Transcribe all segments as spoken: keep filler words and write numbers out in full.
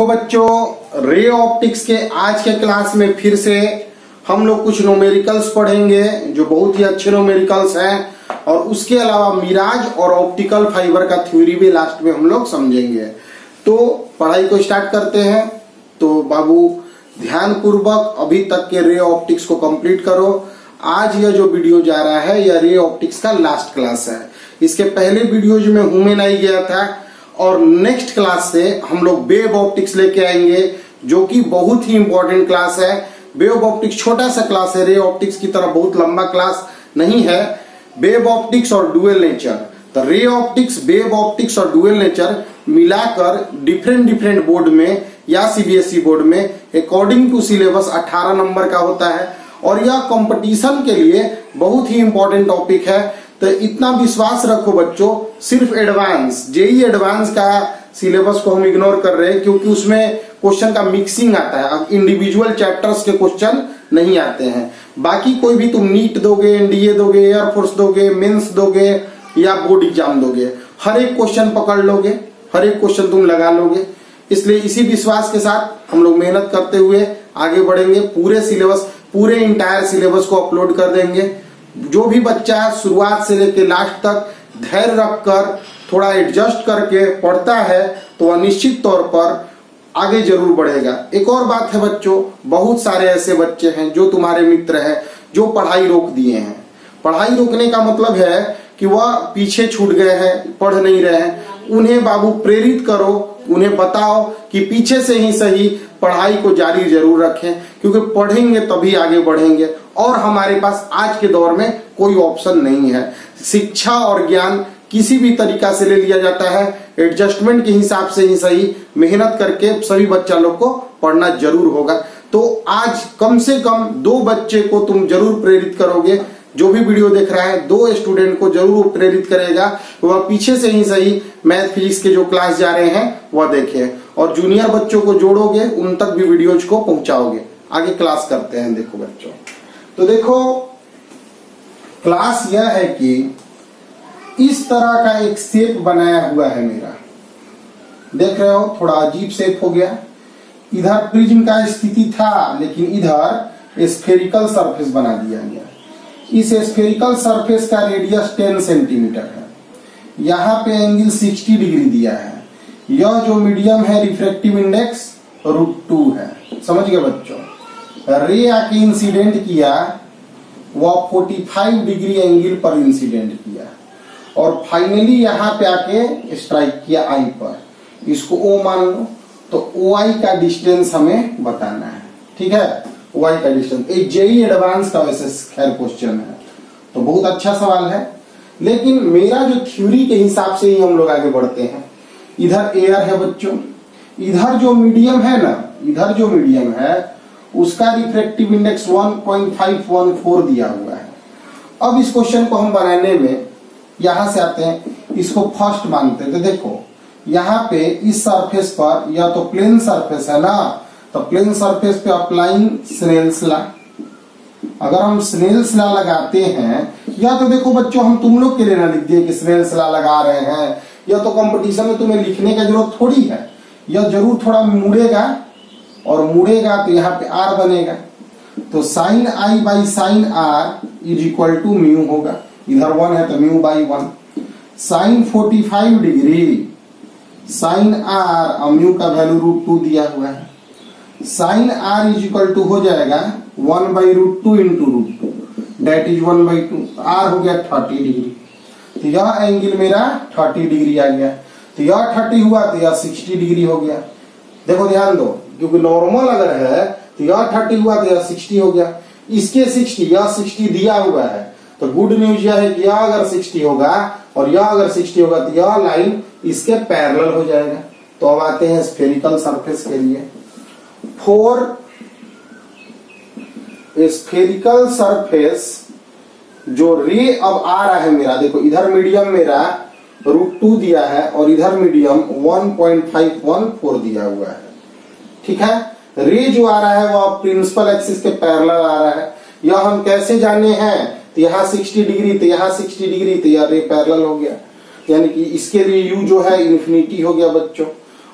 देखो बच्चों, ray optics के आज के क्लास में फिर से हम लोग कुछ न्यूमेरिकल्स पढ़ेंगे जो बहुत ही अच्छे न्यूमेरिकल्स हैं, और उसके अलावा मिराज और ऑप्टिकल फाइबर का थ्योरी भी लास्ट में हम लोग समझेंगे। तो पढ़ाई को स्टार्ट करते हैं। तो बाबू ध्यान पूर्वक अभी तक के रे ऑप्टिक्स को कंप्लीट करो। आज यह जो वीडियो जा रहा है यह रे ऑप्टिक्स का लास्ट क्लास है। इसके पहले वीडियोज में ह्यूमन आई गया था, और नेक्स्ट क्लास से हम लोग वेव ऑप्टिक्स लेके आएंगे जो कि बहुत ही इंपॉर्टेंट क्लास है। वेव ऑप्टिक्स छोटा सा क्लास है, रे ऑप्टिक्स की तरह बहुत लंबा क्लास नहीं है। वेव ऑप्टिक्स और ड्यूअल नेचर, तो रे ऑप्टिक्स, वेव ऑप्टिक्स और ड्यूअल नेचर मिलाकर डिफरेंट डिफरेंट बोर्ड में या सीबीएसई बोर्ड में अकॉर्डिंग टू सिलेबस अठारह नंबर का होता है, और यह कंपटीशन के लिए बहुत ही इंपॉर्टेंट टॉपिक है। तो इतना विश्वास रखो बच्चों, सिर्फ एडवांस जेई एडवांस का सिलेबस को हम इग्नोर कर रहे हैं क्योंकि उसमें क्वेश्चन का मिक्सिंग आता है। अब इंडिविजुअल चैप्टर्स के क्वेश्चन नहीं आते हैं। बाकी कोई भी तुम नीट दोगे, एनडीए दोगे, एयरफोर्स दोगे, मेंस दोगे या बोर्ड एग्जाम दोगे, हर एक क्वेश्चन पकड़ लोगे, हर एक क्वेश्चन तुम लगा लोगे। इसलिए इसी विश्वास के साथ हम लोग मेहनत करते हुए आगे बढ़ेंगे। पूरे सिलेबस, पूरे इंटायर सिलेबस को अपलोड कर देंगे। जो भी बच्चा शुरुआत से लेकर लास्ट तक धैर्य रखकर थोड़ा एडजस्ट करके पढ़ता है तो निश्चित तौर पर आगे जरूर बढ़ेगा। एक और बात है बच्चों, बहुत सारे ऐसे बच्चे हैं जो तुम्हारे मित्र हैं जो पढ़ाई रोक दिए हैं। पढ़ाई रोकने का मतलब है कि वह पीछे छूट गए हैं, पढ़ नहीं रहे हैं। उन्हें बाबू प्रेरित करो, उन्हें बताओ कि पीछे से ही सही पढ़ाई को जारी जरूर रखें, क्योंकि पढ़ेंगे तभी आगे बढ़ेंगे। और हमारे पास आज के दौर में कोई ऑप्शन नहीं है। शिक्षा और ज्ञान किसी भी तरीका से ले लिया जाता है। एडजस्टमेंट के हिसाब से ही सही मेहनत करके सभी बच्चा लोग को पढ़ना जरूर होगा। तो आज कम से कम दो बच्चे को तुम जरूर प्रेरित करोगे। जो भी वीडियो देख रहा है दो स्टूडेंट को जरूर प्रेरित करेगा, वह पीछे से ही सही मैथ फिजिक्स के जो क्लास जा रहे हैं वह देखें, और जूनियर बच्चों को जोड़ोगे, उन तक भी वीडियोज को पहुंचाओगे। आगे क्लास करते हैं। देखो बच्चों, तो देखो क्लास यह है कि इस तरह का एक शेप बनाया हुआ है मेरा, देख रहे हो, थोड़ा अजीब शेप हो गया। इधर प्रिज्म का स्थिति था, लेकिन इधर स्फेरिकल सरफेस बना दिया गया। इस स्फेरिकल सरफेस का रेडियस दस सेंटीमीटर है। यहाँ पे एंगल साठ डिग्री दिया है। यह जो मीडियम है रिफ्रैक्टिव इंडेक्स रूट टू है। समझ गए बच्चों, रे आके इंसिडेंट किया, वह पैंतालीस डिग्री एंगल पर इंसिडेंट किया, और फाइनली यहाँ पे आके स्ट्राइक किया आई पर। इसको ओ मान लो, तो ओ आई का डिस्टेंस हमें बताना है। ठीक है, ओ आई का डिस्टेंस एक जेई एडवांस का वैसे खैर क्वेश्चन है, तो बहुत अच्छा सवाल है। लेकिन मेरा जो थ्योरी के हिसाब से ही हम लोग आगे बढ़ते हैं। इधर एयर है बच्चों, इधर जो मीडियम है ना, इधर जो मीडियम है उसका refractive index one point five one four दिया हुआ है। अब इस क्वेश्चन को हम बनाने में यहां से आते हैं, इसको फर्स्ट मानते हैं। तो देखो यहाँ पे इस सरफेस पर, या तो प्लेन सरफेस है ना, तो प्लेन सरफेस पे अप्लाइंग स्नेल्स लॉ। अगर हम स्नेल्स लॉ लगाते हैं, या तो देखो बच्चों, हम तुम लोग के लिए ना लिख दिए कि स्नेल्स लॉ लगा रहे हैं, या तो कंपटीशन में तुम्हें लिखने का जरूरत थोड़ी है। यह जरूर थोड़ा मुड़ेगा, और मुड़ेगा तो यहाँ पे आर बनेगा, तो sine I by sine R is equal to mu होगा। इधर वन है तो mu by one. Sine forty five degree sine R, और म्यू का वैल्यू रूट टू दिया हुआ है। Sine R is equal to हो जाएगा one by root two into root two, that is one by two. R हो गया thirty degree, तो यह एंगल मेरा थर्टी डिग्री आ गया। तो यह थर्टी हुआ तो यह सिक्सटी डिग्री हो गया। देखो ध्यान दो, क्योंकि नॉर्मल अगर है तो यह थर्टी हुआ तो यह सिक्सटी हो गया। इसके सिक्सटी, यह सिक्सटी दिया हुआ है, तो गुड न्यूज यह है कि यह अगर साठ होगा और यह अगर साठ होगा तो यह लाइन इसके पैरेलल हो जाएगा। तो अब आते हैं स्फेरिकल सरफेस के लिए। फोर स्फेरिकल सरफेस जो रे अब आ रहा है मेरा, देखो इधर मीडियम मेरा रूट टू दिया है, और इधर medium one point five one four दिया हुआ है। ठीक है, रे जो आ रहा है वह प्रिंसिपल एक्सिस के पैरेलल आ रहा है। यह हम कैसे जाने हैं, तो यहाँ साठ डिग्री, तो यहाँ साठ डिग्री, तो यहाँ रे पैरेलल हो गया, यानी कि इसके लिए यू जो है इन्फिनिटी हो गया बच्चों।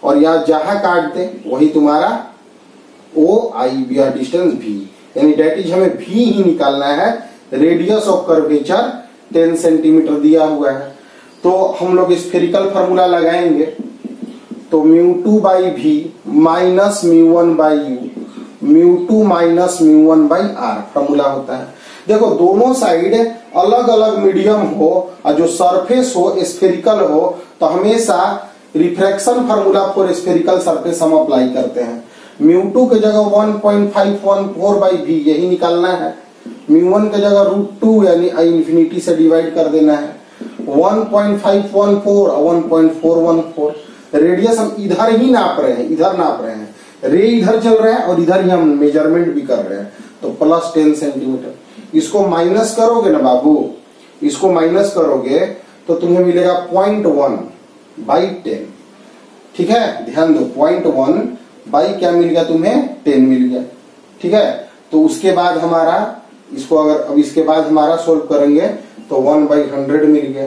और यहाँ जहां काट दे वही तुम्हारा O I V R distance भी, यानी डेट इज हमें भी ही निकालना है। Radius of curvature ten centimetre दिया हुआ है, तो हम लोग स्फेरिकल फॉर्मूला लगाएंगे तो म्यू टू बाई भी minus mu one by you, mu two minus mu one by R formula होता है। देखो दोनों साइड अलग अलग मीडियम हो और जो सरफेस हो स्फेरिकल हो तो हमेशा refraction formula for spherical surface हम अप्लाई करते हैं। म्यू टू की जगह one point five one four by V यही निकालना है, म्यू वन की जगह रूट टू यानी आई इन्फिनिटी से डिवाइड कर देना है, one point five one four और one point four one four. Radius हम इधर ही नाप रहे हैं, इधर नाप रहे हैं, रे इधर चल रहा है और इधर ही हम मेजरमेंट भी कर रहे हैं, तो प्लस टेन सेंटीमीटर। इसको माइनस करोगे ना बाबू, इसको माइनस करोगे तो तुम्हें मिलेगा पॉइंट वन बाई टेन, ठीक है, ध्यान दो पॉइंट वन बाई क्या मिल गया तुम्हें, टेन मिल गया, ठीक है। तो उसके बाद हमारा इसको अगर अब इसके बाद हमारा सोल्व करेंगे तो वन बाई हंड्रेड मिल गया,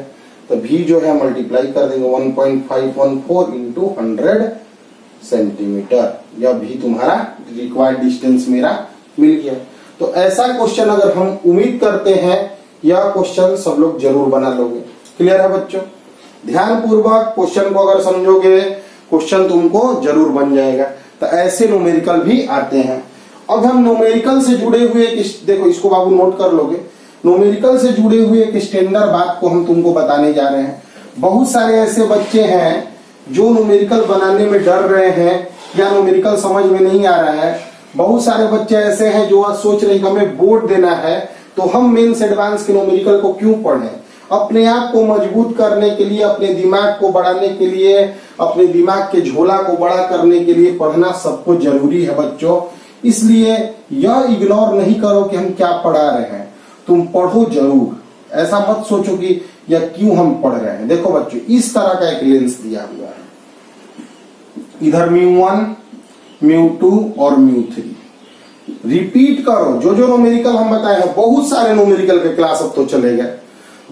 तो भी जो है मल्टीप्लाई कर देंगे one point five one four into hundred centimetre, यह भी तुम्हारा रिक्वायर्ड डिस्टेंस मेरा मिल गया। तो ऐसा क्वेश्चन अगर हम उम्मीद करते हैं यह क्वेश्चन सब लोग जरूर बना लोगे। क्लियर है बच्चों, ध्यानपूर्वक क्वेश्चन को अगर समझोगे क्वेश्चन तुमको जरूर बन जाएगा। तो ऐसे न्यूमेरिकल भी आते हैं। अब हम न्यूमेरिकल से जुड़े हुए एक, देखो इसको बाबू नोट कर लोगे, न्यूमेरिकल से जुड़े हुए एक स्टैंडर्ड बात को हम तुमको बताने जा रहे हैं। बहुत सारे ऐसे बच्चे हैं जो न्यूमेरिकल बनाने में डर रहे हैं या न्यूमेरिकल समझ में नहीं आ रहा है। बहुत सारे बच्चे ऐसे हैं जो आज सोच रहे हैं कि हमें बोर्ड देना है तो हम मेंस एडवांस के न्यूमेरिकल को क्यों पढ़ें। अपने आप को मजबूत करने के लिए, अपने दिमाग को बढ़ाने के लिए, अपने दिमाग के झोला को बड़ा करने के लिए पढ़ना सबको जरूरी है बच्चों। इसलिए यह इग्नोर नहीं करो कि हम क्या पढ़ा रहे हैं, तुम पढ़ो जरूर। ऐसा मत सोचो कि या क्यों हम पढ़ रहे हैं। देखो बच्चों इस तरह का एक लेंस दिया हुआ है, इधर म्यू वन म्यू टू और म्यू थ्री। रिपीट करो जो जो न्यूमेरिकल हम बताए हैं, बहुत सारे न्यूमेरिकल के क्लास अब तो चले गए,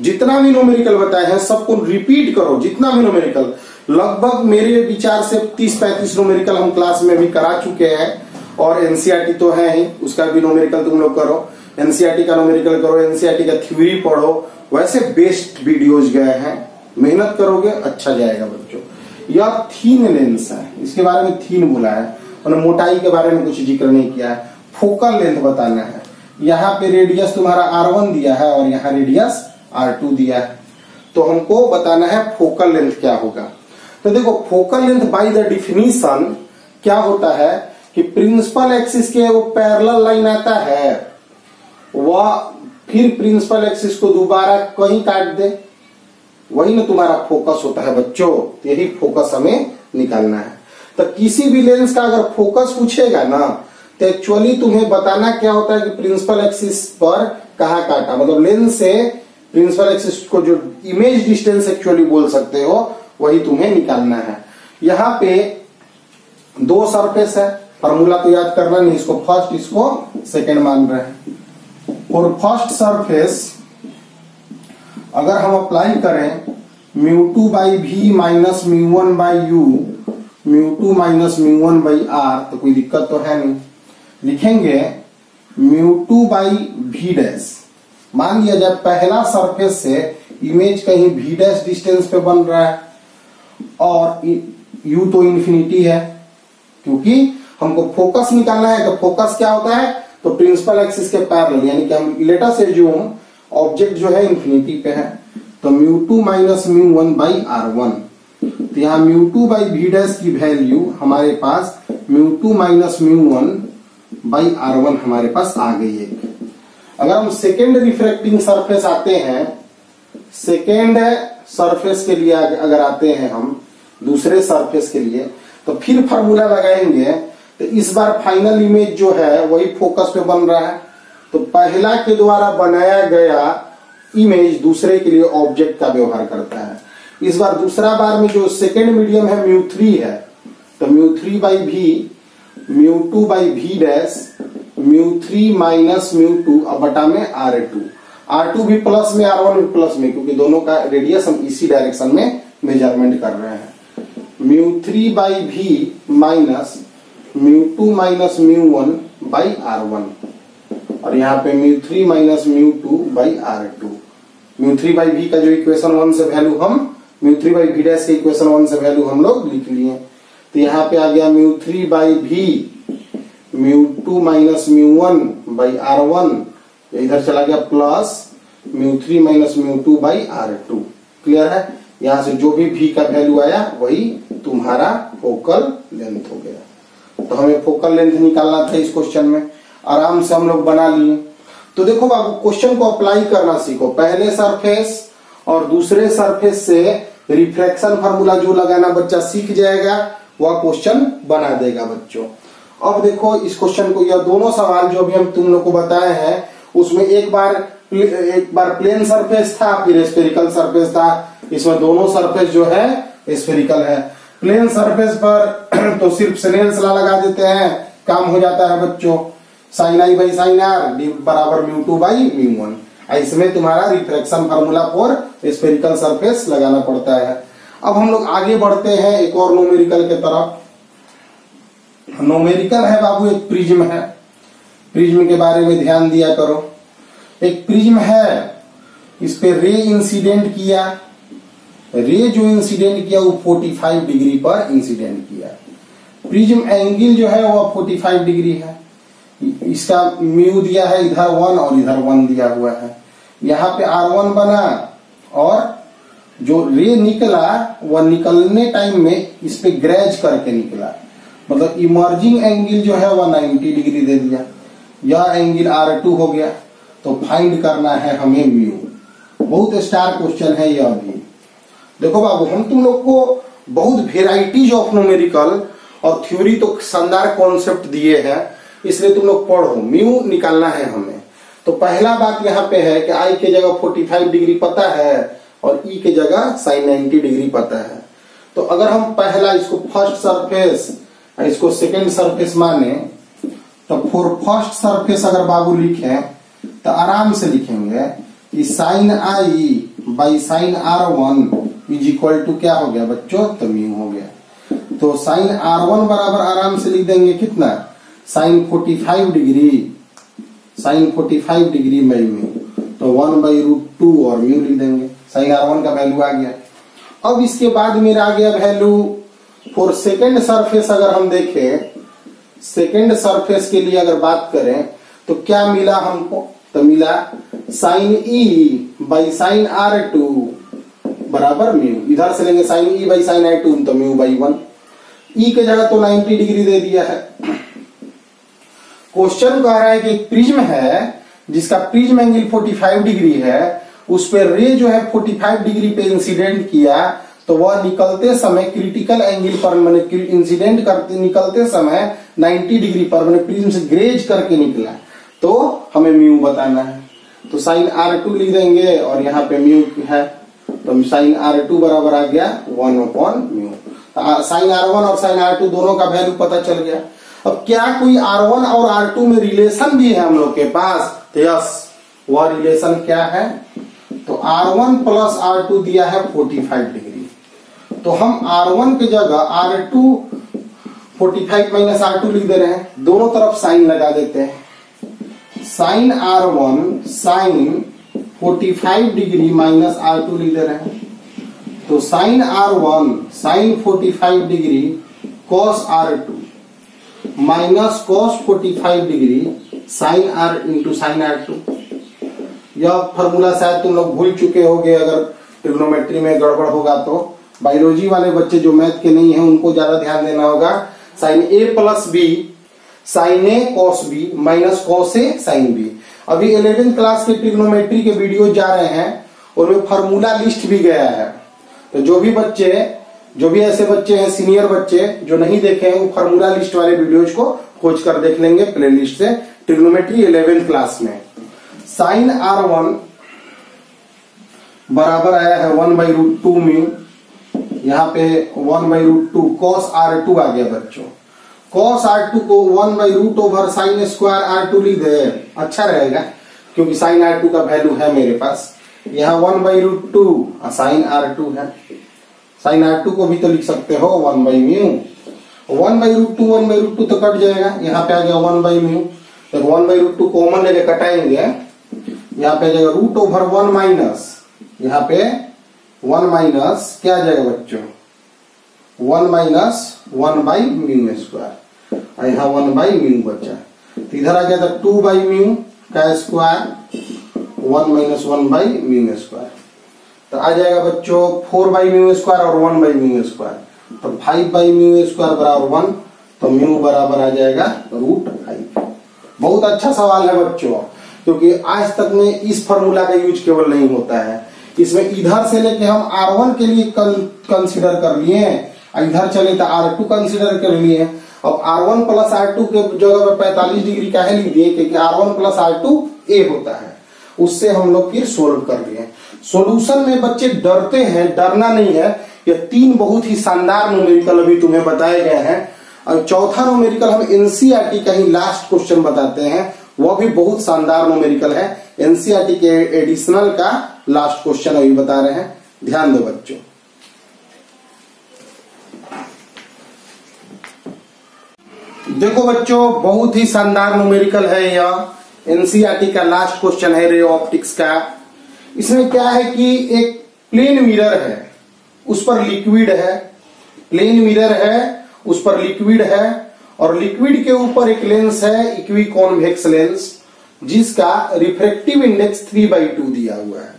जितना भी न्यूमेरिकल बताए हैं सबको रिपीट करो, जितना भी न्यूमेरिकल। लगभग मेरे विचार से तीस पैंतीस न्यूमेरिकल हम क्लास में भी करा चुके हैं और एनसीईआरटी तो है ही, उसका भी न्यूमेरिकल तुम लोग करो, एनसीईआरटी का न्यूमेरिकल करो, एनसीईआरटी का थ्योरी पढ़ो, वैसे बेस्ट वीडियोज गए हैं, मेहनत करोगे अच्छा जाएगा बच्चों। यह थीन लेंस है, इसके बारे में थीन बोला है, उन्होंने मोटाई के बारे में कुछ जिक्र नहीं किया है। फोकल लेंथ बताना है, यहाँ पे रेडियस तुम्हारा आर वन दिया है और यहाँ रेडियस आर टू दिया है, तो हमको बताना है फोकल लेंथ क्या होगा। तो देखो focal length by the definition क्या होता है कि प्रिंसिपल एक्सिस के वो पैरेलल लाइन आता है, वह फिर प्रिंसिपल एक्सिस को दोबारा कहीं काट दे, वही ना तुम्हारा फोकस होता है बच्चों। यही फोकस हमें निकालना है। तो किसी भी लेंस का अगर फोकस पूछेगा ना तो एक्चुअली तुम्हें बताना क्या होता है कि प्रिंसिपल एक्सिस पर कहाँ काटा, मतलब लेंस से प्रिंसिपल एक्सिस को जो इमेज डिस्टेंस एक्चुअली बोल सकते हो वही तुम्हें निकालना है। यहाँ पे दो सरफेस है, फॉर्मूला तो याद करना नहीं, इसको फर्स्ट इसको सेकेंड मान रहे हैं। और फर्स्ट सरफेस अगर हम अप्लाई करें म्यू टू बाई भी minus mu one by you mu two minus mu one by R, तो कोई दिक्कत तो है नहीं, लिखेंगे म्यू टू बाई भी डैश। मान लिया जाए पहला सरफेस से इमेज कहीं भी डैश डिस्टेंस पे बन रहा है और यू तो इन्फिनिटी है, क्योंकि हमको फोकस निकालना है। तो फोकस क्या होता है, तो प्रिंसिपल एक्सिस के पैरेलल, यानी कि हम लेटर से जो ऑब्जेक्ट जो है इन्फिनिटी पे है, तो mu two minus mu one by R one. तो यहाँ म्यू टू बाई भी डैश की वैल्यू हमारे पास mu two minus mu one by R one हमारे पास आ गई है। अगर हम सेकेंड रिफ्रैक्टिंग सरफेस आते हैं, सेकेंड सरफेस के लिए अगर आते हैं हम दूसरे सरफेस के लिए, तो फिर फॉर्मूला लगाएंगे तो इस बार फाइनल इमेज जो है वही फोकस पे बन रहा है, तो पहला के द्वारा बनाया गया इमेज दूसरे के लिए ऑब्जेक्ट का व्यवहार करता है। इस बार दूसरा बार में जो सेकेंड मीडियम है म्यू थ्री है, तो म्यू थ्री बाई भी म्यू टू बाई भी dash mu three minus mu two अब बटा में आर टू, आर टू भी प्लस में आर वन भी प्लस में, क्योंकि दोनों का रेडियस हम इसी डायरेक्शन में मेजरमेंट कर रहे हैं, mu three by v minus mu two minus mu one by R one, और यहाँ पे mu three minus mu two by R two. Mu three by v का जो इक्वेशन वन से वैल्यू हम mu three by v dash के equation one से value हम लोग लिख लिए। तो यहाँ पे आ गया mu three by v mu two minus mu one by R one, इधर चला गया plus mu three minus mu two by R two. Clear है? यहां से जो भी वी का वैल्यू आया वही तुम्हारा फोकल लेंथ हो गया। तो हमें फोकल लेंथ निकालना था इस क्वेश्चन में, आराम से हम लोग बना लिए। तो देखो बाबू, क्वेश्चन को अप्लाई करना सीखो। पहले सरफेस और दूसरे सरफेस से रिफ्रैक्शन फार्मूला जो लगाना बच्चा सीख जाएगा वह क्वेश्चन बना देगा बच्चों। अब देखो इस क्वेश्चन को, यह दोनों सवाल जो अभी हम तुम लोग को बताए हैं उसमें एक बार एक बार प्लेन सरफेस था, फिर स्फेरिकल सरफेस था। इसमें दोनों सरफेस जो है स्फेरिकल है। प्लेन सरफेस पर तो सिर्फ स्नेल्स लॉ लगा देते हैं, काम हो जाता है बच्चों। Sine I by sine are बराबर mu two by mu one. इसमें तुम्हारा refraction formula for spherical surface लगाना पड़ता है। अब हम लोग आगे बढ़ते हैं एक और नोमेरिकल के तरफ। नोमेरिकल है बाबू, एक प्रिज्म है। प्रिज्म के बारे में ध्यान दिया करो। एक प्रिज्म है, इस पे रे इंसिडेंट किया। रे जो इंसिडेंट किया वो पैंतालीस डिग्री पर इंसिडेंट किया। प्रिज्म एंगल जो है वह पैंतालीस डिग्री है। इसका म्यू दिया है इधर वन और इधर वन दिया हुआ है। यहाँ पे आर वन बना और जो रे निकला वह निकलने टाइम में इस पे ग्रेज करके निकला, मतलब इमर्जिंग एंगल जो है वह नब्बे डिग्री दे दिया। यह एंगल आर टू हो गया। तो फाइंड करना है हमें म्यू। बहुत स्टार क्वेश्चन है यह भी। देखो बाबू, हम तुम लोग को बहुत वेराइटीज ऑफ न्यूमेरिकल और थ्योरी तो शानदार कॉन्सेप्ट दिए हैं, इसलिए तुम लोग पढ़ो। म्यू निकालना है हमें। तो पहला बात यहाँ पे है कि आई के जगह पैंतालीस डिग्री पता है और ई के जगह साइन नब्बे डिग्री पता है। तो अगर हम पहला इसको फर्स्ट सरफेस और इसको सेकेंड सरफेस माने, तो फॉर फर्स्ट सरफेस अगर बाबू लिखें तो आराम से लिखेंगे कि sine I by sine are one is equal to क्या हो गया बच्चों, तो म्यू हो गया। तो साइन आर वन बराबर आराम से लिख देंगे कितना, साइन पैंतालीस डिग्री, साइन पैंतालीस डिग्री बाई म्यू, तो वन बाई रूट टू और म्यू लिख देंगे। साइन आर वन का वैल्यू आ गया। अब इसके बाद मेरा आ गया वैल्यू फॉर सेकेंड सरफेस। अगर हम देखें सेकेंड सरफेस के लिए अगर बात करें तो क्या मिला हमको, तो मिला sine E by sine r two बराबर म्यू। इधर से लेंगे sine E by sine r two तो म्यू बाई वन। ई के जगह तो नब्बे डिग्री दे दिया है। क्वेश्चन कह रहा है कि एक प्रिज्म है जिसका प्रिज्म एंगल पैंतालीस डिग्री है, उस पर रे जो है पैंतालीस डिग्री पे इंसिडेंट किया, तो वह निकलते समय क्रिटिकल एंगल पर मैंने इंसिडेंट करते निकलते समय नब्बे डिग्री पर मैंने प्रिज्म से ग्रेज करके निकला। तो हमें म्यू बताना है। तो साइन आर टू लिख देंगे और यहाँ पे म्यू है, तो साइन आर टू बराबर आ गया one upon mu. Sine are one और साइन आर टू दोनों का वैल्यू पता चल गया। अब क्या कोई आर वन और आर टू में रिलेशन भी है हम लोग के पास, तो यस, वह रिलेशन क्या है, तो r one plus r two दिया है पैंतालीस डिग्री। तो हम आर वन की जगह आर टू पैंतालीस माइनस आर टू लिख दे रहे हैं। दोनों तरफ साइन लगा देते हैं। साइन आर वन साइन पैंतालीस डिग्री माइनस आर टू लिख दे रहे हैं। तो साइन आर वन साइन पैंतालीस degree cos r two minus cos पैंतालीस degree sine r into sine r two. यह फॉर्मूला शायद तुम लोग भूल चुके होगे, अगर ट्रिग्नोमेट्री में गड़बड़ होगा तो। बायोलॉजी वाले बच्चे जो मैथ के नहीं हैं उनको ज्यादा ध्यान देना होगा। साइन ए प्लस बी साइन ए कॉस बी माइनस कॉस ए साइन बी। अभी इलेवेंथ क्लास के ट्रिग्नोमेट्री के वीडियो जा रहे हैं और उनमें फॉर्मूला लिस्ट भी गया है। तो जो भी बच्चे जो भी ऐसे बच्चे हैं सीनियर बच्चे जो नहीं देखे हैं, वो फार्मूला लिस्ट वाले वीडियोज को खोज कर देख लेंगे प्लेलिस्ट से, ट्रिग्नोमेट्री इलेवेंथ क्लास में। साइन आर वन बराबर आया है one by root two mu, यहाँ पे one by root two cos r two आ गया बच्चों। कॉस आर टू को one by root over sine square r two लिख दे, अच्छा रहेगा क्योंकि साइन आर टू का वैल्यू है मेरे पास। यहाँ one by root two sine r two है साइन आर टू को भी तो लिख सकते हो one by mu, one by root two, one by root two तो कट जाएगा, यहाँ पे आ गया वन बाई म्यू, तो one by root two common लेके कटाएंगे, यहाँ पे आ जाएगा रूट ओवर वन माइनस, यहाँ पे वन माइनस क्या आ जाएगा बच्चों, one minus one by mu square, और यहाँ वन बाई म्यू बचा, तो इधर आ गया था टू बाई म्यू का square one minus one by mu square, तो आ जाएगा बच्चों फोर बाई म्यू स्क्वायर और वन बाई म्यू स्क्वायर, तो फाइव बाई म्यू स्क्वायर बराबर वन, तो म्यू बराबर आ जाएगा रूट फाइव। बहुत अच्छा सवाल है बच्चों, क्योंकि आज तक में इस फॉर्मूला का यूज केवल नहीं होता है, इसमें इधर से लेके हम आर वन के लिए कंसीडर कर लिए हैं, इधर चले तो आर टू कंसिडर कर लिए, अब r one plus r two के जगह पे पैंतालीस डिग्री का है लिख दिए, क्योंकि r one plus r two a होता है, उससे हम लोग फिर सोल्व कर लिए। सोल्यूशन में बच्चे डरते हैं, डरना नहीं है, ये तीन बहुत ही शानदार न्यूमेरिकल अभी तुम्हें बताए गए हैं, और चौथा न्यूमेरिकल हम एनसीईआरटी का ही लास्ट क्वेश्चन बताते हैं, वो भी बहुत शानदार न्यूमेरिकल है, एनसीईआरटी के एडिशनल का लास्ट क्वेश्चन अभी बता रहे हैं, ध्यान दो बच्चों। देखो बच्चों बहुत ही शानदार न्यूमेरिकल है यह, एनसीईआरटी का लास्ट क्वेश्चन है रे ऑप्टिक्स का। इसमें क्या है कि एक प्लेन मिरर है, उस पर लिक्विड है, प्लेन मिरर है उस पर लिक्विड है, और लिक्विड के ऊपर एक लेंस है इक्वी कॉन्वेक्स लेंस, जिसका refractive index three by two दिया हुआ है,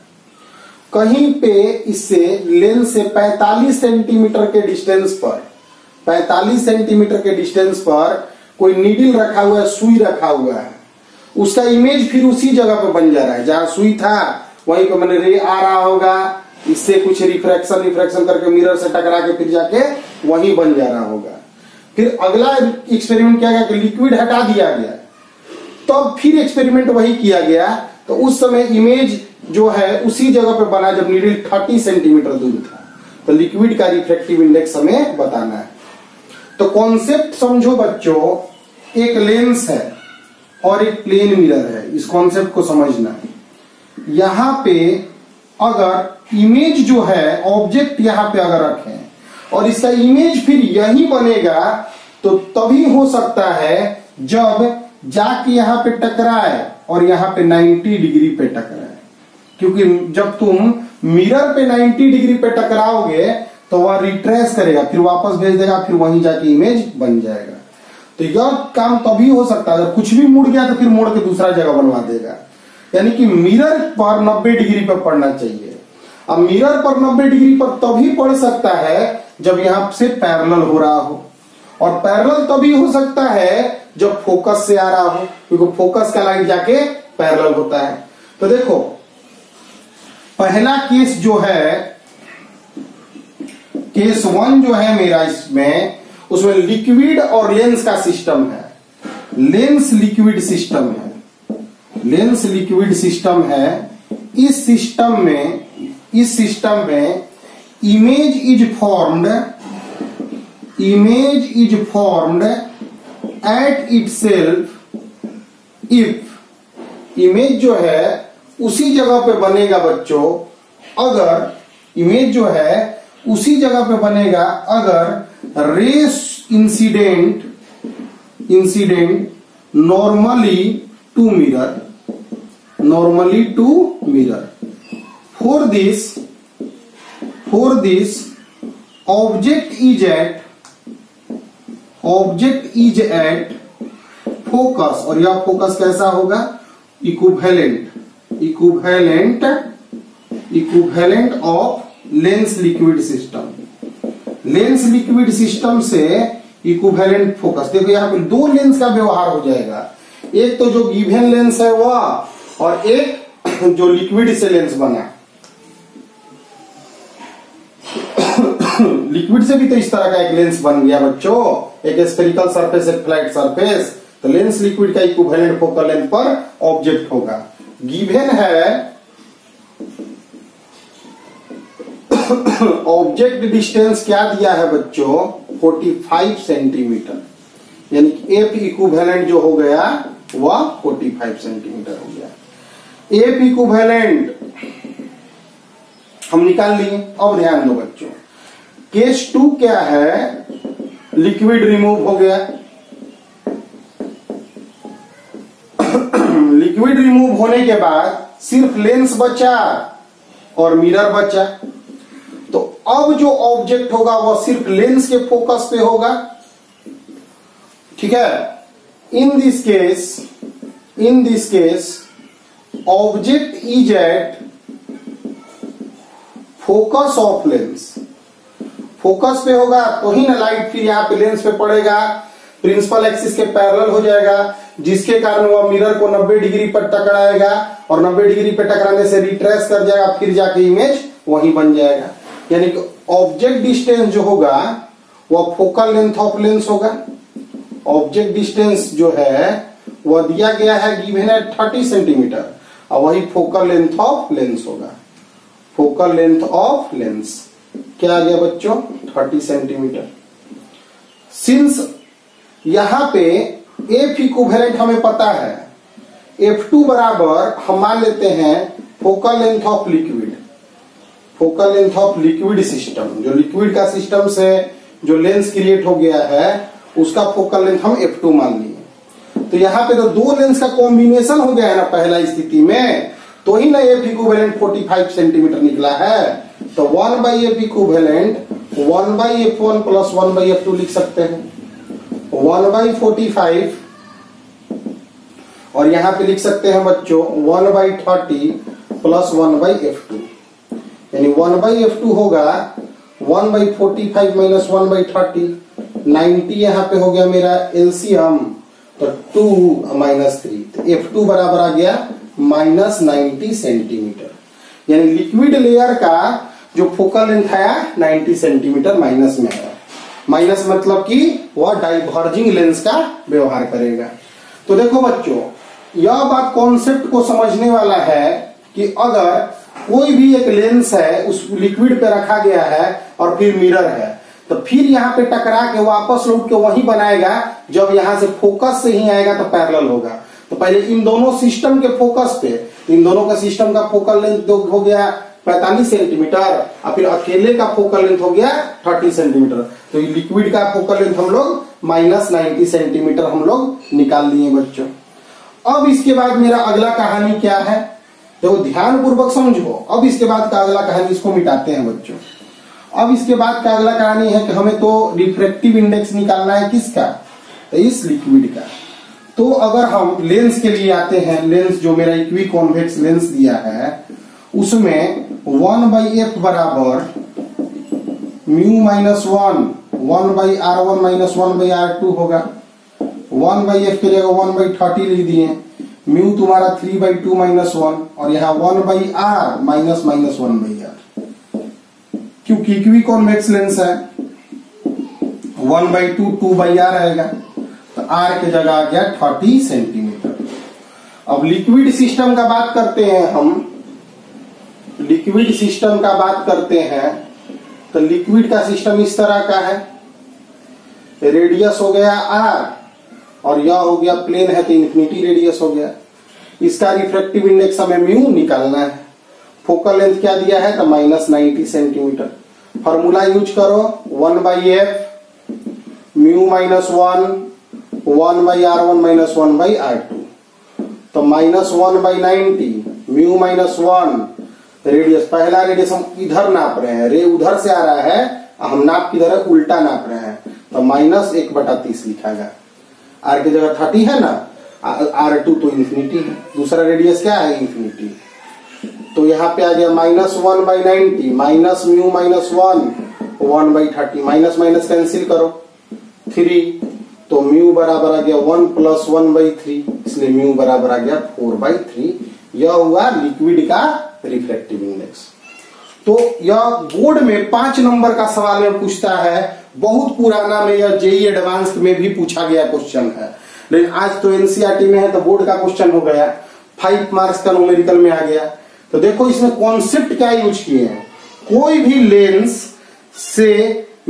कहीं पे इससे लेंस से पैंतालीस सेंटीमीटर के डिस्टेंस पर पैंतालीस सेंटीमीटर के डिस्टेंस पर कोई नीडल रखा हुआ है, सुई रखा हुआ है, उसका इमेज फिर उसी जगह पे बन जा रहा है जहां सुई था, वहीं पे मैंने रे आ रहा होगा, इससे कुछ रिफ्रैक्शन रिफ्रैक्शन करके मिरर से टकरा के फिर जाके वहीं बन जा रहा होगा। फिर अगला एक्सपेरिमेंट क्या गया कि लिक्विड हटा दिया गया, तब तो फिर एक्सपेरिमेंट वही किया गया, तो उस समय इमेज जो है उसी जगह पे बना जब नीडल तीस सेंटीमीटर दूर था, तो लिक्विड का रिफ्रैक्टिव इंडेक्स हमें बताना है। तो कॉन्सेप्ट समझो बच्चों, एक लेंस है और एक प्लेन मिरर है, इस कॉन्सेप्ट को समझना है। यहां पे अगर इमेज जो है ऑब्जेक्ट यहां पे अगर रखें और इसका इमेज फिर यही बनेगा, तो तभी हो सकता है जब जाके यहां पे टकराए और यहां पे नब्बे डिग्री पे टकराए, क्योंकि जब तुम मिरर पे नब्बे डिग्री पे टकराओगे तो वह रिट्रेस करेगा, फिर वापस भेज देगा, फिर वहीं जाके इमेज बन जाएगा। तो यह काम तभी हो सकता है जब कुछ भी मुड़ गया तो फिर मोड़ के दूसरा जगह बनवा देगा, यानी कि मिरर पर नब्बे डिग्री पर पड़ना चाहिए। अब मिरर पर नब्बे डिग्री पर तभी पड़ सकता है जब यहां से पैरेलल हो रहा हो, और पैरेलल तभी हो सकता है जब फोकस से आ रहा हो, क्योंकि फोकस का लाइन जाके पैरेलल होता है। तो देखो पहला केस जो है, केस वन जो है मेरा, इसमें उसमें लिक्विड और लेंस का सिस्टम है, लेंस लिक्विड सिस्टम है, लेंस लिक्विड सिस्टम है। इस सिस्टम में इस सिस्टम में image is formed image is formed at itself if, image जो है उसी जगह पे बनेगा बच्चों, अगर इमेज जो है उसी जगह पे बनेगा अगर rays incident incident normally to mirror normally to mirror for this for this object is at object is at focus, और यह फोकस कैसा होगा, equivalent equivalent equivalent of lens liquid system, lens liquid system से equivalent focus. देखो यहां पे दो lens का व्यवहार हो जाएगा, एक तो जो गिवन लेंस है वह, और एक जो लिक्विड से लेंस बना लिक्विड से भी तो इस तरह का एक लेंस बन गया बच्चों, एक स्फेरिकल सरफेस एक फ्लैट सरफेस, तो लेंस लिक्विड का इक्विवेलेंट फोकल लेंथ पर ऑब्जेक्ट होगा। गिवन है ऑब्जेक्ट डिस्टेंस क्या दिया है बच्चों, पैंतालीस सेंटीमीटर, यानी कि एफ इक्विवेलेंट जो हो गया वह पैंतालीस सेंटीमीटर हो गया। एफ इक्विवेलेंट हम निकाल लिए। अब ध्यान दो बच्चों, केस टू क्या है, लिक्विड रिमूव हो गया। लिक्विड रिमूव होने के बाद सिर्फ लेंस बचा और मिरर बचा। तो अब जो ऑब्जेक्ट होगा वह सिर्फ लेंस के फोकस पे होगा, ठीक है। In this case in this case object is at focus of lens, focus पे होगा तो ही ना लाइट फिर यहां पे लेंस पे पड़ेगा, प्रिंसिपल एक्सिस के पैरेलल हो जाएगा, जिसके कारण वह मिरर को नब्बे डिग्री पर टकराएगा और नब्बे डिग्री पर टकराने से रिट्रेस कर जाएगा, फिर जाके इमेज वही बन जाएगा। यानी कि ऑब्जेक्ट डिस्टेंस जो होगा वह फोकल लेंथ ऑफ लेंस होगा। ऑब्जेक्ट डिस्टेंस जो है वह दिया गया है गिवन है तीस सेंटीमीटर और वही फोकल लेंथ ऑफ लेंस होगा। फोकल लेंथ ऑफ लेंस क्या आ गया बच्चों, तीस सेंटीमीटर। सिंस यहां पे एफ इक्विवेलेंट हमें पता है, एफ टू बराबर हम मान लेते हैं focal length of liquid, focal length of liquid system, जो लिक्विड का सिस्टम से जो लेंस क्रिएट हो गया है उसका फोकल लेंथ हम एफ टू मान लिए। तो यहाँ पे तो दो लेंस का कॉम्बिनेशन हो गया है ना पहला स्थिति में, तो ही ना एफ इक्विवेलेंट पैंतालीस सेंटीमीटर निकला है। तो one by f equivalent one by f one plus one by f two लिख सकते हैं, वन बाई फोर्टी फाइव और यहां पे लिख सकते हैं बच्चों one by thirty plus one by f two, यानी वन बाई एफ टू होगा one by forty five minus one by thirty, ninety यहाँ पे हो गया मेरा एलसीएम, तो टू माइनस थ्री, तो एफ टू बराबर आ गया माइनस नाइन्टी सेंटीमीटर। यानी लिक्विड लेयर का जो फोकल लेंथ आया नाइन्टी सेंटीमीटर माइनस में आया, माइनस मतलब कि वह डाइवर्जिंग लेंस का व्यवहार करेगा। तो देखो बच्चों, यह बात कॉन्सेप्ट को समझने वाला है कि अगर कोई भी एक लेंस है उस लिक्विड पे रखा गया है और फिर मिरर है, तो फिर यहाँ पे टकरा के वापस लौट के वही बनाएगा, जब यहाँ से फोकस से ही आएगा तो पैरेलल होगा। तो पहले इन दोनों सिस्टम के फोकस पे, इन दोनों का सिस्टम का फोकल लेंथ हो गया पैंतालीस सेंटीमीटर और फिर अकेले का फोकल लेंथ हो गया तीस सेंटीमीटर। तो लिक्विड का फोकल लेंथ हम लोग माइनस नाइन्टी सेंटीमीटर हम लोग निकाल लिए बच्चों। अब इसके बाद मेरा अगला कहानी क्या है, देखो तो ध्यान पूर्वक समझो। अब इसके बाद का अगला कहानी, इसको मिटाते हैं बच्चों। अब इसके बाद का अगला कहानी है कि हमें तो रिफ्रैक्टिव इंडेक्स निकालना है, किसका, तो इस लिक्विड का। तो अगर हम लेंस के लिए आते हैं, लेंस जो मेरा इक्वी कॉन्वेक्स लेंस दिया है उसमें वन बाई एफ बराबर mu minus one one by R one minus one by R two होगा। वन बाई एफ की जगह वन बाई थर्टी लिख दिए, म्यू तुम्हारा three by two minus one और यहाँ one by R minus minus one by R, क्योंकि equiconvex lens है। One by two two by R आएगा, तो आर की जगह आ गया तीस सेंटीमीटर। अब लिक्विड सिस्टम का बात करते हैं हम, लिक्विड सिस्टम का बात करते हैं तो लिक्विड का सिस्टम इस तरह का है, रेडियस हो गया आर और यह हो गया प्लेन है तो इन्फिनिटी रेडियस हो गया। इसका रिफ्रैक्टिव इंडेक्स हमें म्यू निकालना है, फोकल लेंथ क्या दिया है तो minus ninety centimetre. Formula use करो, one by f mu minus one one by R one minus one by R two, तो minus one by ninety mu minus one, radius पहला radius हम इधर नाप रहे हैं, रे उधर से आ रहा है, हम नाप किधर है उल्टा नाप रहे हैं, तो माइनस एक बटा तीस लिखा गया। आर की जगह थर्टी है ना, आर टू तो इन्फिनिटी है, दूसरा रेडियस क्या है इन्फिनिटी, तो यहाँ पे आ गया minus one by ninety minus mu minus one one by thirty, minus minus cancel करो थ्री, तो म्यू बराबर आ गया one plus one by three, इसलिए म्यू बराबर आ गया फोर बाई थ्री। यह हुआ लिक्विड का रिफ्रैक्टिव इंडेक्स। तो यह बोर्ड में पांच नंबर का सवाल में पूछता है, बहुत पुराना में यह जेई एडवांस में भी पूछा गया क्वेश्चन है, लेकिन आज तो एनसीईआरटी में है तो बोर्ड का क्वेश्चन हो गया, फाइव मार्क्स का न्यूमेरिकल में आ गया। तो देखो इसमें कॉन्सेप्ट क्या यूज किए हैं, कोई भी लेंस से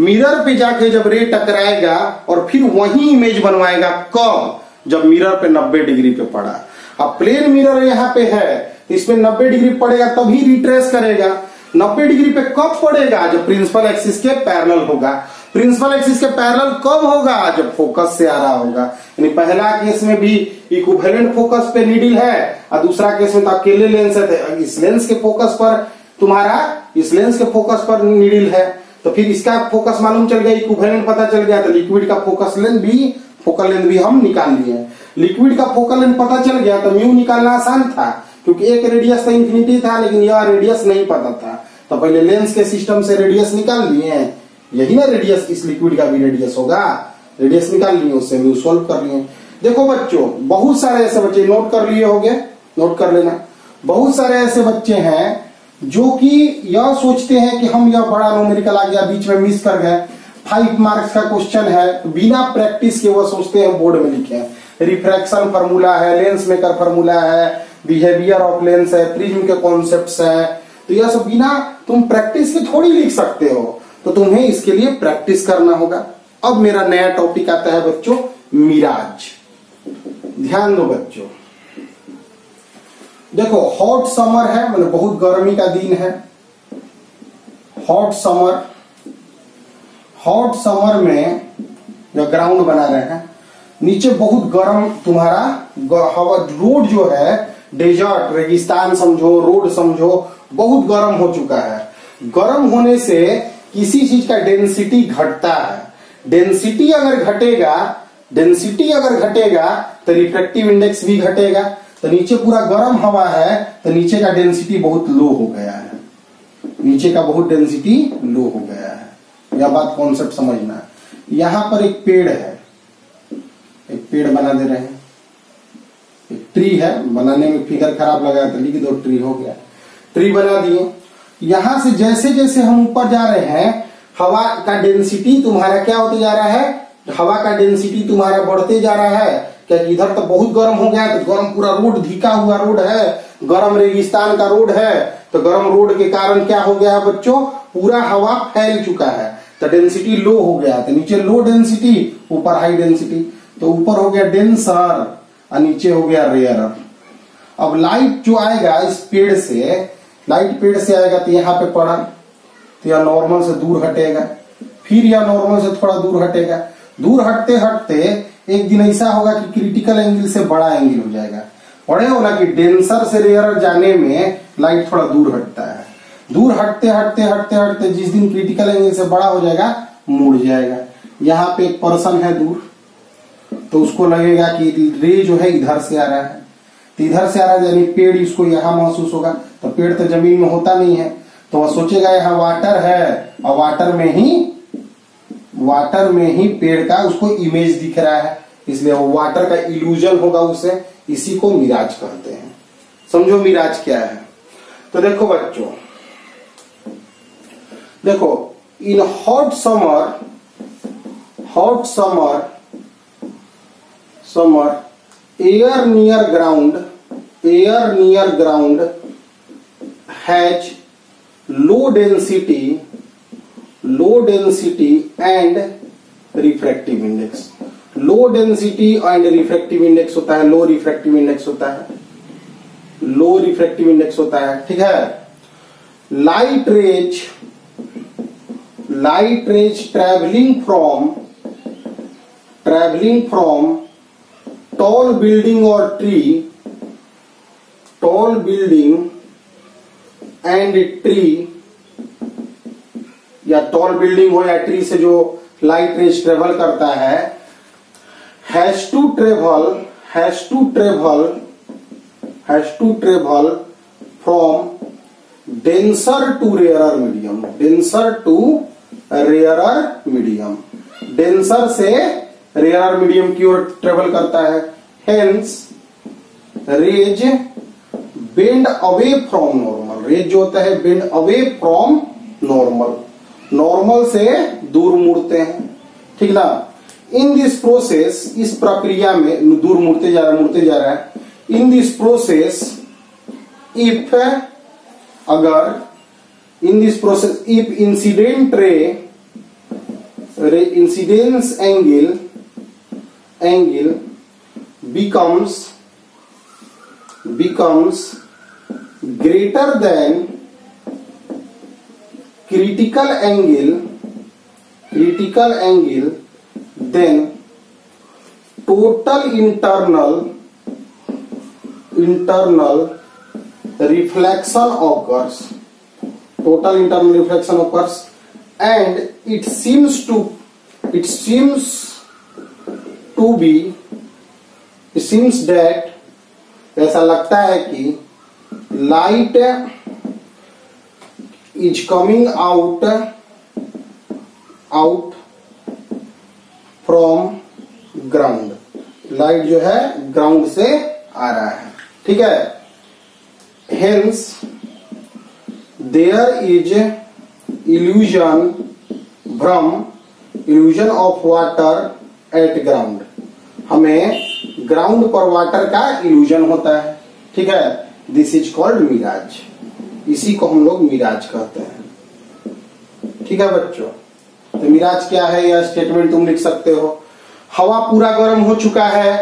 मिरर पे जाके जब रे टकराएगा और फिर वही इमेज बनवाएगा, कब, जब मिरर पे नब्बे डिग्री पे पड़ा। अब प्लेन मिरर यहाँ पे है, इसमें नब्बे डिग्री पड़ेगा तभी रिट्रेस करेगा, नब्बे डिग्री पे कब पड़ेगा? जब प्रिंसिपल एक्सिस के पैरेलल होगा। प्रिंसिपल एक्सिस के पैरेलल कब होगा? जब फोकस से आ रहा होगा। यानी पहला केस में भी इक्विवेलेंट फोकस पे नीडल है और दूसरा केस में तो अकेले लेंस है, इस लेंस के फोकस पर तुम्हारा इस लेंस के फोकस पर नीडल है, तो फिर इसका फोकस मालूम चल गया, इक्विवेलेंट पता चल गया, तो लिक्विड का फोकस लेंथ भी फोकल लेंथ भी हम निकाल लिए। लिक्विड का फोकल लेंथ पता चल गया तो म्यू निकालना आसान था क्योंकि एक रेडियस तो इंफिनिटी था, लेकिन यह रेडियस नहीं पता था, तो पहले लेंस के सिस्टम से रेडियस निकाल लिए, यही ना रेडियस, इस लिक्विड का भी रेडियस होगा, रेडियस निकाल लिए, उससे म्यू सॉल्व कर लिए। देखो बच्चों, बहुत सारे ऐसे बच्चे नोट कर लिए होंगे, नोट कर लेना, बहुत सारे ऐसे बच्चे हैं जो कि यह सोचते हैं कि हम यह बड़ा न्यूमेरिकल आ गया, बीच में मिस कर गए, फाइव मार्क्स का क्वेश्चन है, बिना प्रैक्टिस के वह सोचते हैं बोर्ड में लिखे। रिफ्रैक्शन फॉर्मूला है, लेंस मेकर फॉर्मूला है, बिहेवियर ऑफ लेंस है, प्रिज्म के कॉन्सेप्ट्स है, तो यह सब बिना तुम प्रैक्टिस के थोड़ी लिख सकते हो, तो तुम्हें इसके लिए प्रैक्टिस करना होगा। अब मेरा नया टॉपिक आता है बच्चों, मिराज। ध्यान दो बच्चों, देखो हॉट समर है, मतलब बहुत गर्मी का दिन है, हॉट समर, हॉट समर में जो ग्राउंड बना रहे हैं नीचे बहुत गर्म तुम्हारा हवा, रोड जो है डेजर्ट रेगिस्तान समझो, रोड समझो, बहुत गर्म हो चुका है। गर्म होने से किसी चीज का डेंसिटी घटता है, डेंसिटी अगर घटेगा, डेंसिटी अगर घटेगा तो रिफ्रैक्टिव इंडेक्स भी घटेगा, तो नीचे पूरा गर्म हवा है तो नीचे का डेंसिटी बहुत लो हो गया है, नीचे का बहुत डेंसिटी लो हो गया है। यह बात कॉन्सेप्ट समझना। यहां पर एक पेड़ है, एक पेड़ बना दे रहे हैं, एक ट्री है, बनाने में फिगर खराब लगा तो लिख दो ट्री, हो गया, ट्री बना दिए। यहां से जैसे जैसे हम ऊपर जा रहे हैं हवा का डेंसिटी तुम्हारा क्या होते जा रहा है, हवा का डेंसिटी तुम्हारा बढ़ते जा रहा है, क्या इधर तो बहुत गर्म हो गया, तो गर्म पूरा रोड ढीका हुआ रोड है, गर्म रेगिस्तान का रोड है, तो गर्म रोड के कारण क्या हो गया है बच्चों, पूरा हवा फैल चुका है, तो डेंसिटी लो हो गया, तो नीचे लो डेंसिटी, ऊपर हाई डेंसिटी, तो ऊपर हो गया डेंसर और नीचे हो गया रेयरर। अब लाइट जो आएगा इस पेड़ से, लाइट पेड़ से आएगा तो यहां पे पड़ा, तो यह नॉर्मल से दूर हटेगा, फिर यह नॉर्मल से थोड़ा दूर हटेगा, दूर हटते हटते एक दिन ऐसा होगा कि क्रिटिकल एंगल से बड़ा एंगल हो जाएगा। पढ़े हो ना कि डेंसर से रेयरर जाने में लाइट थोड़ा दूर हटता है, दूर हटते हटते हटते हटते जिस दिन क्रिटिकल एंगल से बड़ा हो जाएगा मुड़ जाएगा। यहाँ पे एक पर्सन है दूर, तो उसको लगेगा कि रे जो है इधर से आ रहा है, तो इधर से आ रहा है यानी पेड़ इसको यहाँ महसूस होगा, तो पेड़ तो जमीन में होता नहीं है, तो वह सोचेगा यहाँ वाटर है और वाटर में ही वाटर में ही पेड़ का उसको इमेज दिख रहा है, इसलिए वो वाटर का इल्यूजन होगा उसे, इसी को मिराज कहते हैं। समझो मिराज क्या है। तो देखो बच्चों, देखो in hot summer, hot summer summer air near ground, air near ground has low density, low density and refractive index, low density and refractive index होता है, लो रिफ्रैक्टिव इंडेक्स होता है, लो रिफ्रैक्टिव इंडेक्स होता है, ठीक है। Light rays, light rays travelling from, travelling from tall building or tree, tall building and tree, या tall building हो या tree से जो light rays travel करता है, has to travel, has to travel, has to travel from denser to rarer medium, denser to rarer medium, denser से rare medium की ओर ट्रेवल करता है। Hence rays bend away from normal, rays जो होता है bend away from normal, normal से दूर मुड़ते हैं, ठीक ना। इन दिस प्रोसेस, इस प्रक्रिया में दूर मुड़ते जा रहा है, मुड़ते जा रहा है। इन दिस प्रोसेस इफ, अगर, in this process if incident ray, incidence angle angle becomes becomes greater than critical angle, critical angle, then total internal, internal reflection occurs, total internal reflection occurs, and it seems to, it seems to be, it seems that, ऐसा लगता है कि light is coming out, out from ground, light जो है ground से आ रहा है, ठीक है. Hence there is illusion, भ्रम, illusion of water at ground, हमें ग्राउंड पर वाटर का इल्यूजन होता है, ठीक है. दिस इज कॉल्ड मिराज, इसी को हम लोग मिराज कहते हैं, ठीक है बच्चों. तो मिराज क्या है, यह स्टेटमेंट तुम लिख सकते हो. हवा पूरा गर्म हो चुका है,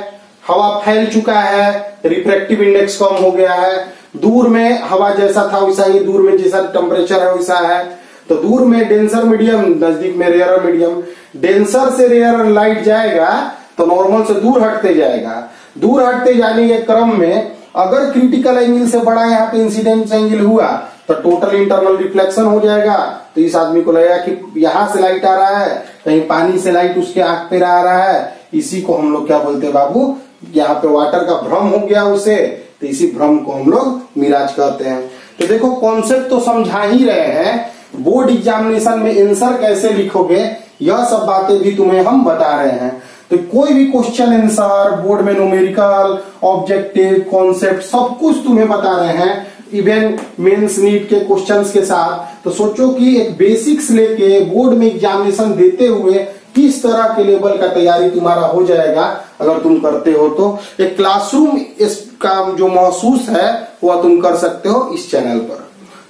हवा फैल चुका है, रिफ्रैक्टिव इंडेक्स कम हो गया है, दूर में हवा जैसा था वैसा ही, दूर में जैसा टेम्परेचर है वैसा है. तो दूर में डेंसर मीडियम, नजदीक में रेयर मीडियम. डेंसर से रेयर लाइट जाएगा तो नॉर्मल से दूर हटते जाएगा. दूर हटते जाने के क्रम में अगर क्रिटिकल एंगल से बड़ा यहाँ पे इंसिडेंस एंगल हुआ तो टोटल इंटरनल रिफ्लेक्शन हो जाएगा. तो इस आदमी को लगेगा कि यहां से लाइट आ रहा है, कहीं पानी से लाइट उसके आंख पे आ रहा है. इसी को हम लोग क्या बोलते हैं बाबू, यहाँ पे वाटर का भ्रम हो गया उसे, तो इसी भ्रम को हम लोग मिराज कहते हैं. तो देखो कॉन्सेप्ट तो समझा ही रहे हैं, बोर्ड एग्जामिनेशन में एंसर कैसे लिखोगे यह सब बातें भी तुम्हें हम बता रहे हैं. तो कोई भी क्वेश्चन आंसर बोर्ड में न्यूमेरिकल, ऑब्जेक्टिव, कॉन्सेप्ट सब कुछ तुम्हें बता रहे हैं, इवन मेंस नीट के क्वेश्चंस के साथ. तो सोचो कि एक बेसिक्स लेके बोर्ड में एग्जामिनेशन देते हुए किस तरह के लेवल का तैयारी तुम्हारा हो जाएगा अगर तुम करते हो तो. एक क्लासरूम इस काम जो महसूस है वह तुम कर सकते हो इस चैनल पर.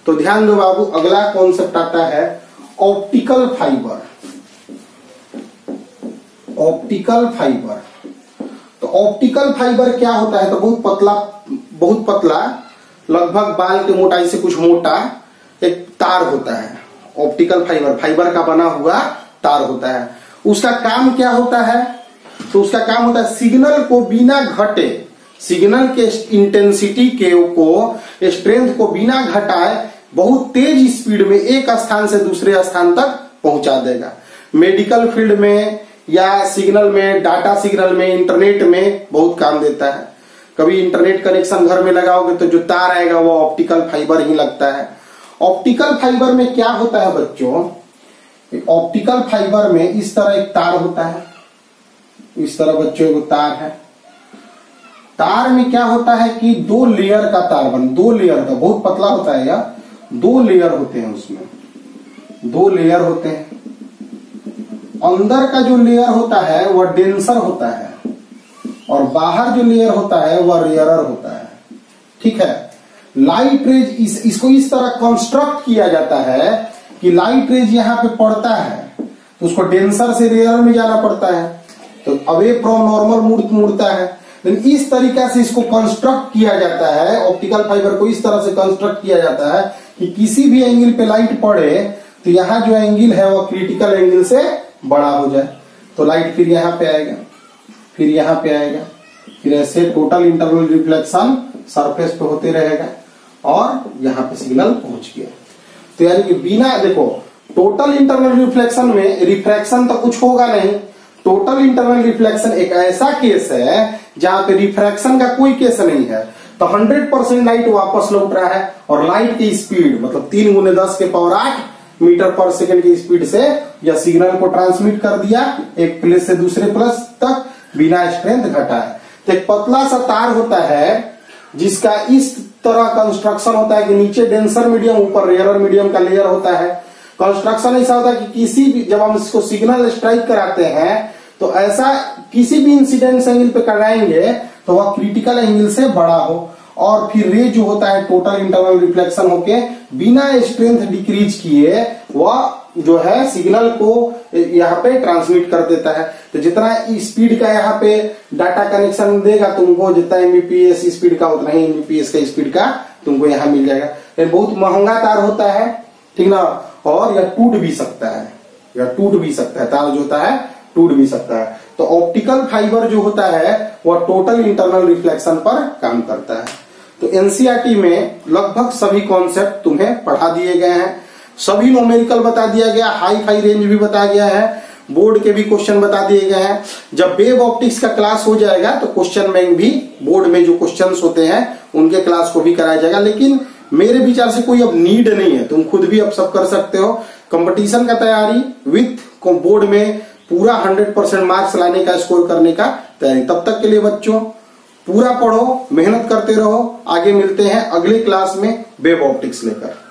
तो ध्यान दो बाबू, अगला कॉन्सेप्ट आता है ऑप्टिकल फाइबर. ऑप्टिकल फाइबर, तो ऑप्टिकल फाइबर क्या होता है, तो बहुत पतला, बहुत पतला लगभग बाल की मोटाई से कुछ मोटा एक तार होता है. ऑप्टिकल फाइबर, फाइबर का बना हुआ तार होता है. उसका काम क्या होता है, तो उसका काम होता है सिग्नल को बिना घटे, सिग्नल के इंटेंसिटी के को, स्ट्रेंथ को बिना घटाए बहुत तेज स्पीड में एक स्थान से दूसरे स्थान तक पहुंचा देगा. मेडिकल फील्ड में या सिग्नल में, डाटा सिग्नल में, इंटरनेट में बहुत काम देता है. कभी इंटरनेट कनेक्शन घर में लगाओगे तो जो तार आएगा वो ऑप्टिकल फाइबर ही लगता है. ऑप्टिकल फाइबर में क्या होता है बच्चों, ऑप्टिकल फाइबर में इस तरह एक तार होता है, इस तरह बच्चों एक तार है. तार में क्या होता है कि दो लेयर का तार बन, दो लेयर का, बहुत पतला होता है यार, दो लेयर होते हैं उसमें, दो लेयर होते हैं. अंदर का जो लेयर होता है वह डेंसर होता है और बाहर जो लेयर होता है वह रेयरर होता है, ठीक है. लाइट रेज इस, इसको इस तरह कंस्ट्रक्ट किया जाता है कि लाइट रेज यहाँ पे पड़ता है तो उसको डेंसर से रेयरर में जाना पड़ता है, तो अवे फ्रॉम नॉर्मल मुड़ मुड़ता है. लेकिन इस तरीका से इसको कंस्ट्रक्ट किया जाता है, ऑप्टिकल फाइबर को इस तरह से कंस्ट्रक्ट किया जाता है कि किसी भी एंगल पे लाइट पड़े तो यहाँ जो एंगल है वह क्रिटिकल एंगल से बड़ा हो जाए. तो लाइट फिर यहां पे आएगा, फिर यहां पे आएगा, फिर ऐसे टोटल इंटरनल रिफ्लेक्शन सरफेस पे होते रहेगा और यहां पे सिग्नल पहुंच गया. तो यानी कि बिना, देखो टोटल इंटरनल रिफ्लेक्शन में रिफ्रैक्शन तो कुछ होगा नहीं. टोटल इंटरनल रिफ्लेक्शन एक ऐसा केस है जहां पे रिफ्रैक्शन का कोई केस नहीं है. तो हंड्रेड परसेंट लाइट वापस लौट रहा है और लाइट की स्पीड मतलब तीन गुने दस के पावर आठ मीटर पर सेकंड की स्पीड से या सिग्नल को ट्रांसमिट कर दिया एक प्लेस से दूसरे प्लेस तक बिना स्ट्रेंथ घटा है. तो एक पतला सा तार होता है जिसका इस तरह कंस्ट्रक्शन होता है कि नीचे डेंसर मीडियम, ऊपर रेयरर मीडियम का लेयर होता है. कंस्ट्रक्शन ऐसा होता है कि किसी भी, जब हम इसको सिग्नल स्ट्राइक कराते हैं तो ऐसा किसी भी इंसिडेंस एंगल पे कराएंगे तो वह क्रिटिकल एंगल से बड़ा हो और फिर रे जो होता है टोटल इंटरनल रिफ्लेक्शन होके बिना स्ट्रेंथ डिक्रीज किए वह जो है सिग्नल को यहाँ पे ट्रांसमिट कर देता है. तो जितना स्पीड का यहाँ पे डाटा कनेक्शन देगा तुमको, जितना एमबीपीएस स्पीड का उतना ही एमबीपीएस का स्पीड का तुमको यहाँ मिल जाएगा. बहुत महंगा तार होता है, ठीक ना. और यह टूट भी सकता है, यह टूट भी सकता है, तार जो होता है टूट भी सकता है। तो ऑप्टिकल फाइबर जो होता है वह टोटल इंटरनल रिफ्लेक्शन पर काम करता है। तो एनसीईआरटी में लगभग सभी कॉन्सेप्ट तुम्हें पढ़ा दिए गए हैं, सभी नोमेरिकल बता दिया गया, हाई फाई रेंज भी बताया गया है, बोर्ड के भी क्वेश्चन बता दिए गए हैं। जब वेव ऑप्टिक्स का क्लास हो जाएगा तो क्वेश्चन बैंक भी, बोर्ड में जो क्वेश्चंस होते हैं उनके क्लास को भी कराया जाएगा। लेकिन मेरे विचार से कोई अब नीड नहीं है, तुम खुद भी अब सब कर सकते हो। कंपटीशन का तैयारी विथ बोर्ड में पूरा हंड्रेड परसेंट मार्क्स लाने का, स्कोर करने का तैयारी। तब तक के लिए बच्चों पूरा पढ़ो, मेहनत करते रहो। आगे मिलते हैं अगले क्लास में वेव ऑप्टिक्स लेकर।